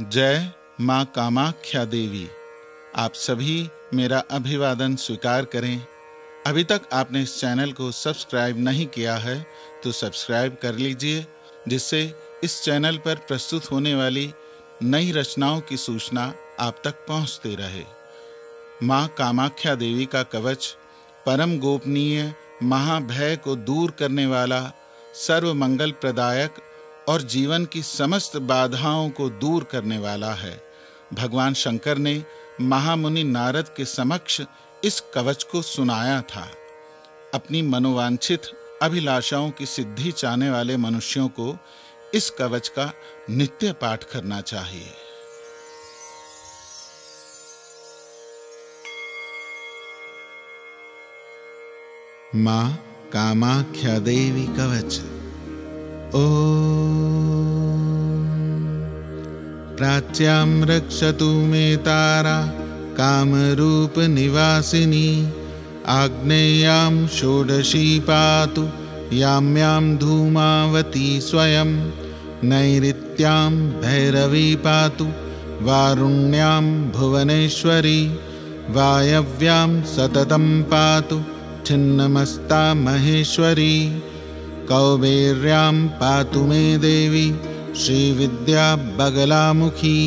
जय मां कामाख्या देवी। आप सभी मेरा अभिवादन स्वीकार करें। अभी तक आपने इस चैनल को सब्सक्राइब नहीं किया है तो सब्सक्राइब कर लीजिए, जिससे इस चैनल पर प्रस्तुत होने वाली नई रचनाओं की सूचना आप तक पहुंचती रहे। मां कामाख्या देवी का कवच परम गोपनीय, महाभय को दूर करने वाला, सर्व मंगल प्रदायक और जीवन की समस्त बाधाओं को दूर करने वाला है। भगवान शंकर ने महामुनि नारद के समक्ष इस कवच को सुनाया था। अपनी मनोवांछित अभिलाषाओं की सिद्धि चाहने वाले मनुष्यों को इस कवच का नित्य पाठ करना चाहिए। मां कामाख्या देवी कवच। ओम प्राच्यां रक्षतु मे तारा कामरूपनिवासिनी, आग्नेयां षोडशी पातु यां यां धूमावती स्वयं, नैऋत्यां भैरवी पातु वारुण्यां भुवनेश्वरी, वायव्यां सततं पातु छिन्नमस्ता महेश्वरी, कौबेर्यां पातु मे देवी श्री विद्या बगलामुखी,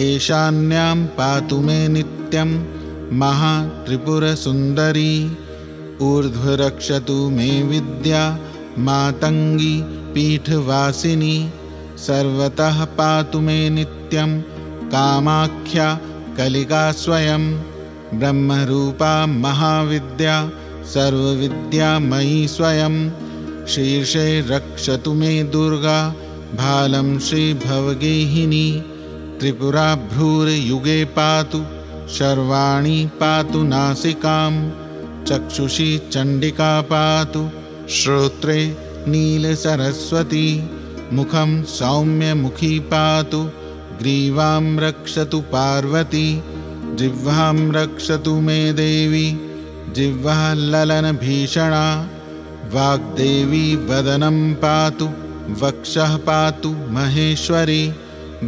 ईशान्यां पातु मे नित्यं महात्रिपुर सुंदरी, ऊर्ध्वरक्षतु मे विद्या मातंगी पीठवासिनी, सर्वतः पातु मे नित्यं कामाख्या कलिकास्वयम्, ब्रह्मरूपा महाविद्या सर्वविद्यामयी स्वयं, शीर्षे रक्षतु मे दुर्गा भालं श्री भवगेहिनी, त्रिपुरा भ्रूर्युगे पातु शर्वाणी पातु नासिकां, चक्षुषी चंडिका पातु, श्रोत्रे नील सरस्वती, मुखं सौम्य मुखी पातु, ग्रीवां रक्षतु पार्वती, जिह्वां रक्षतु मे देवी जिह्वा ललन भीषणा, वाग्देवी वदनं पातु वक्षः पातु महेश्वरी,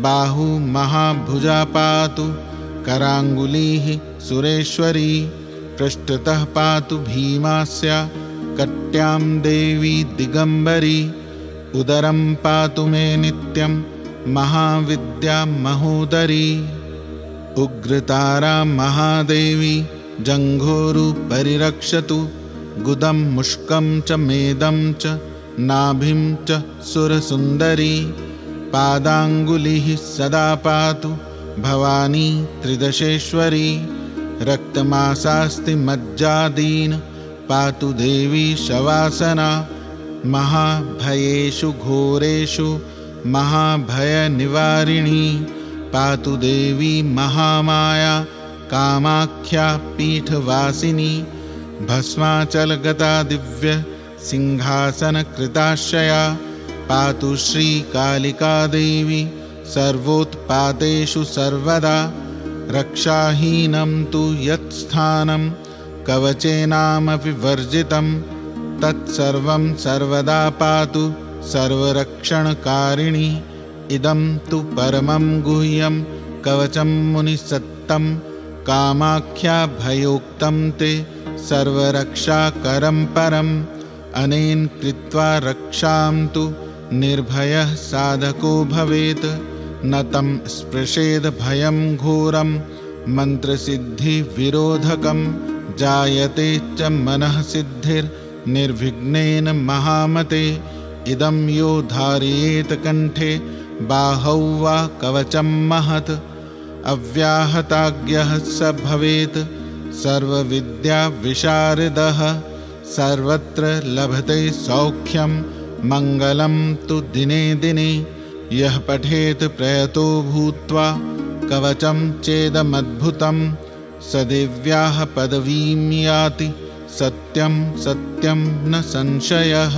बाहु महाभुजा पातु करांगुलीः सुरेश्वरी, पृष्ठतः पातु भीमास्या कट्यां देवी दिगंबरी, उदरं पातु मे नित्यं महाविद्या महोदरी, उग्रतारा महादेवी जंघोरु परिरक्षतु, गुदं मुष्कं च मेदं च नाभिं च सुरसुंदरी, पादांगुलिः सदा पातु भवानी त्रिदशेश्वरी, रक्तमासास्ति मज्जादीन पातु देवी शवासना, महाभयेषु घोरेषु महाभयनिवारिणी पातु देवी महामाया कामाख्या पीठवासिनी, भस्माचलगता दिव्य सिंहासन कृताश्रया पातु श्री कालिका देवी सर्वोत्पातेषु सर्वदा, रक्षाहीनं तु यत्स्थानं कवचेनामपि वर्जितं तत्सर्वं सर्वदा पातु सर्वरक्षणकारिणी, इदं तु परमं गुह्यं कवचं मुनिसत्तं कामाख्या भयोक्तं ते सर्वरक्षाकरं परम्, अनेन कृत्वा रक्षां तु निर्भयः साधको भवेत्, न तं स्पृशेद भयं घोरं मन्त्रसिद्धिविरोधकं, जायते च मनः सिद्धिर्निर्विघ्नेन महामते, इदं यो धारयेत कण्ठे बाहौ वा कवचं महत्, अव्याहताज्ञः स भवेत् सर्वविद्याविशारदः, सर्वत्र लभते सौख्यं मंगलं तु दिने दिने, यः पठेत प्रयतो भूत्वा कवचं चेदमद्भुतं, स दिव्याः पदवीं याति सत्यं सत्यं न संशयः।